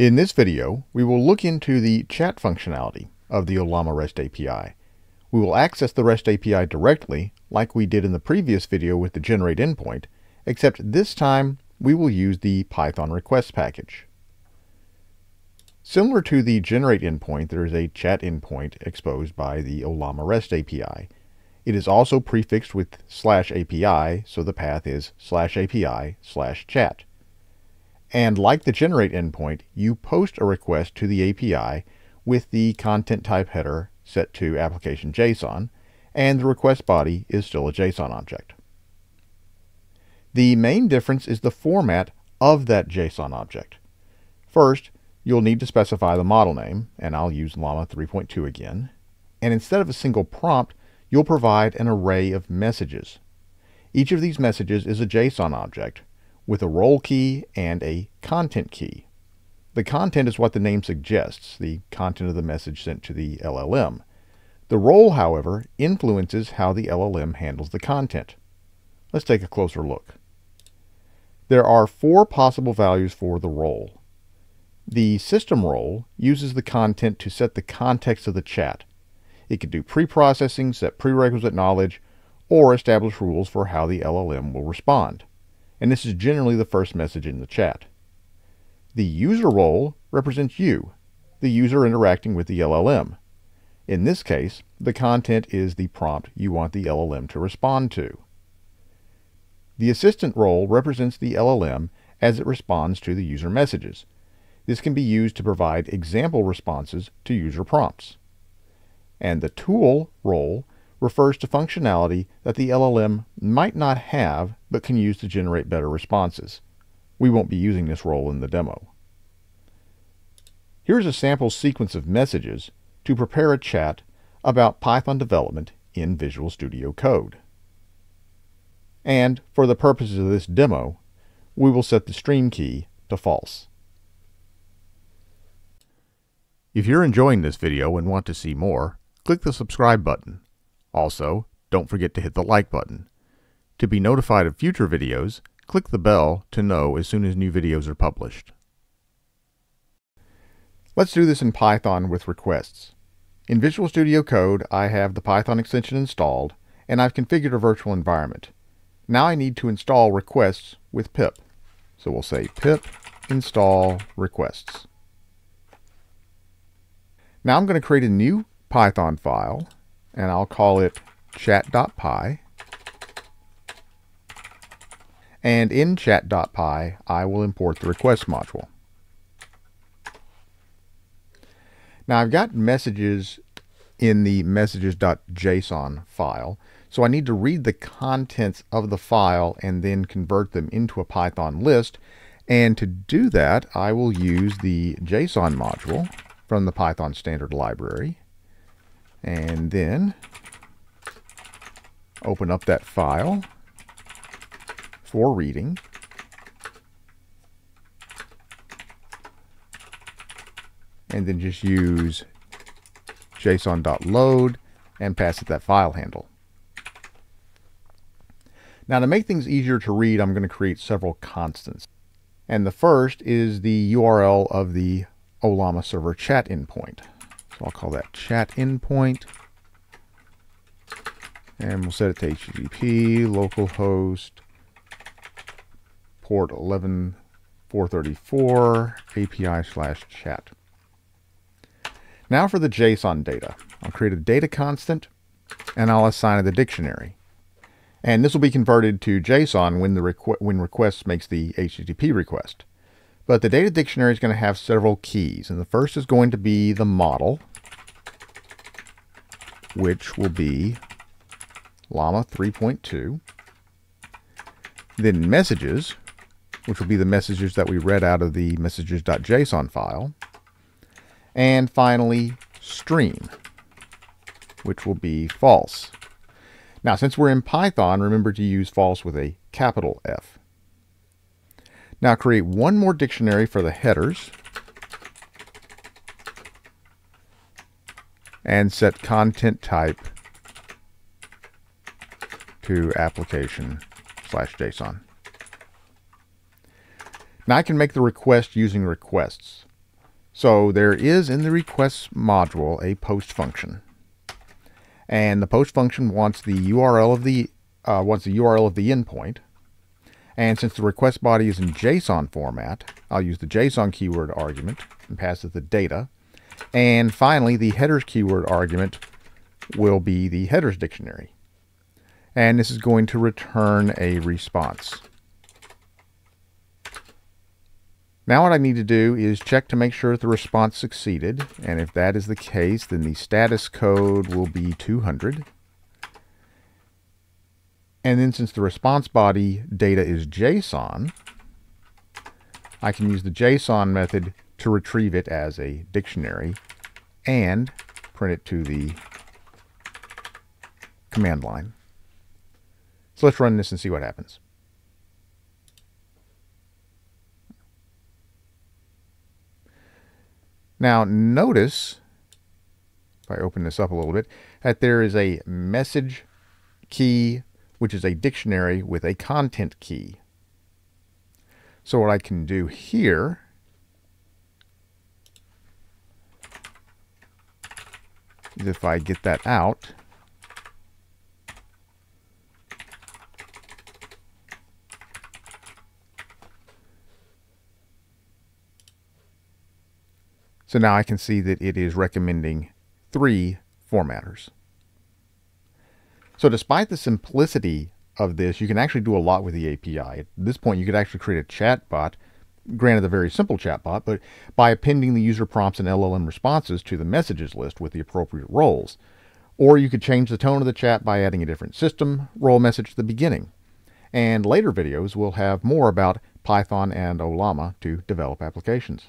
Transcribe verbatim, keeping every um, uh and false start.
In this video, we will look into the chat functionality of the Ollama REST A P I. We will access the REST A P I directly, like we did in the previous video with the generate endpoint, except this time we will use the Python requests package. Similar to the generate endpoint, there is a chat endpoint exposed by the Ollama REST A P I. It is also prefixed with slash A P I, so the path is slash A P I slash chat. And like the generate endpoint, you post a request to the A P I with the content type header set to application JSON, and the request body is still a JSON object. The main difference is the format of that JSON object. First, you'll need to specify the model name, and I'll use Llama three point two again. And instead of a single prompt, you'll provide an array of messages. Each of these messages is a JSON object with a role key and a content key. The content is what the name suggests, the content of the message sent to the L L M. The role, however, influences how the L L M handles the content. Let's take a closer look. There are four possible values for the role. The system role uses the content to set the context of the chat. It can do pre-processing, set prerequisite knowledge, or establish rules for how the L L M will respond. And this is generally the first message in the chat. The user role represents you, the user interacting with the L L M. In this case, the content is the prompt you want the L L M to respond to. The assistant role represents the L L M as it responds to the user messages. This can be used to provide example responses to user prompts. And the tool role refers to functionality that the L L M might not have but can use to generate better responses. We won't be using this role in the demo. Here's a sample sequence of messages to prepare a chat about Python development in Visual Studio Code. And for the purposes of this demo, we will set the stream key to false. If you're enjoying this video and want to see more, click the subscribe button. Also, don't forget to hit the like button. To be notified of future videos, click the bell to know as soon as new videos are published. Let's do this in Python with requests. In Visual Studio Code, I have the Python extension installed, and I've configured a virtual environment. Now I need to install requests with pip. So we'll say pip install requests. Now I'm going to create a new Python file, and I'll call it chat dot py. And in chat dot py, I will import the request module. Now I've got messages in the messages dot json file, so I need to read the contents of the file and then convert them into a Python list. And to do that, I will use the JSON module from the Python standard library, and then open up that file for reading. And then just use json.load and pass it that file handle. Now, to make things easier to read, I'm going to create several constants. And the first is the U R L of the Ollama server chat endpoint. So I'll call that chat endpoint. And we'll set it to H T T P localhost port eleven four thirty-four A P I slash chat. Now for the JSON data. I'll create a data constant, and I'll assign it a dictionary. And this will be converted to JSON when the requ when requests makes the H T T P request. But the data dictionary is going to have several keys, and the first is going to be the model, which will be Llama three point two. Then messages, which will be the messages that we read out of the messages dot json file. And finally, stream, which will be false. Now, since we're in Python, remember to use false with a capital F. Now, create one more dictionary for the headers and set content type to application slash JSON. Now, I can make the request using requests. So there is in the requests module a post function, and the post function wants the U R L of the uh, wants the U R L of the endpoint. And since the request body is in JSON format, I'll use the JSON keyword argument and pass it the data. And finally, the headers keyword argument will be the headers dictionary. And this is going to return a response. Now what I need to do is check to make sure that the response succeeded. And if that is the case, then the status code will be two hundred. And then since the response body data is JSON, I can use the JSON method to retrieve it as a dictionary and print it to the command line. So let's run this and see what happens. Now notice, if I open this up a little bit, that there is a message key, which is a dictionary with a content key. So what I can do here is if I get that out, so now I can see that it is recommending three formatters. So despite the simplicity of this, you can actually do a lot with the A P I. At this point, you could actually create a chat bot, granted a very simple chat bot, but by appending the user prompts and L L M responses to the messages list with the appropriate roles. Or you could change the tone of the chat by adding a different system role message at the beginning. And later videos will have more about Python and Ollama to develop applications.